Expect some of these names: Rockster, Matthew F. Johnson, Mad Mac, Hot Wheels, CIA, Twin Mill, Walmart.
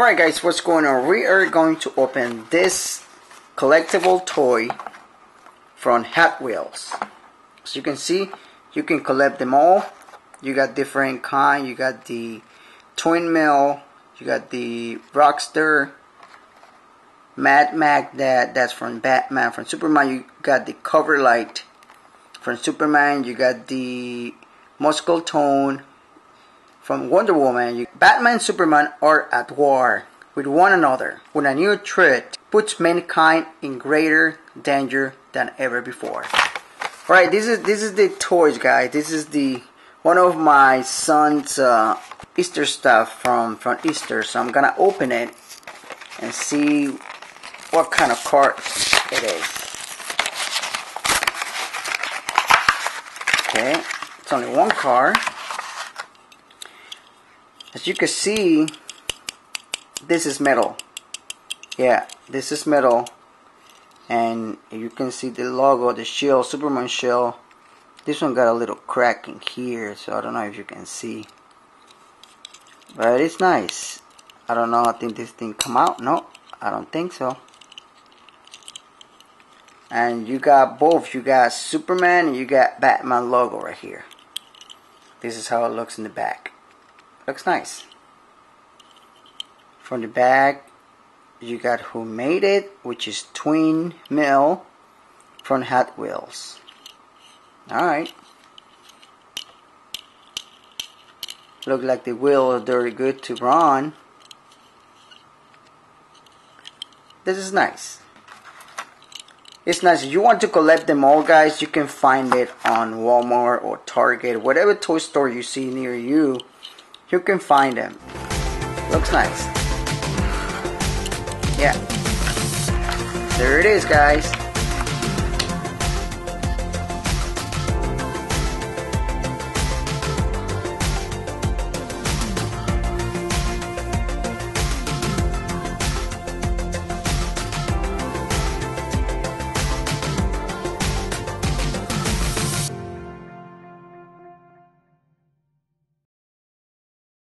Alright guys, what's going on? We are going to open this collectible toy from Hot Wheels. As you can see, you can collect them all. You got different kind. You got the Twin Mill, you got the Rockster, Mad Mac, that's from Batman, from Superman. You got the cover light from Superman. You got the Muscle Tone from Wonder Woman. Batman and Superman are at war with one another when a new threat puts mankind in greater danger than ever before. Alright, this is the toys, guys. This is the one of my son's Easter stuff from Easter. So I'm gonna open it and see what kind of card it is. Okay, it's only one card. As you can see, this is metal. Yeah, this is metal. And you can see the logo, the shell, Superman shell. This one got a little crack in here, so I don't know if you can see. But it's nice. I don't know, I think this thing come out. No, I don't think so. And you got both. You got Superman and you got Batman logo right here. This is how it looks in the back. Looks nice. From the back, you got who made it, which is Twin Mill from Hot Wheels. Alright. Look like the wheels are very good to run. This is nice. It's nice. If you want to collect them all, guys, you can find it on Walmart or Target. Whatever toy store you see near you, you can find them. Looks nice. Yeah. There it is, guys.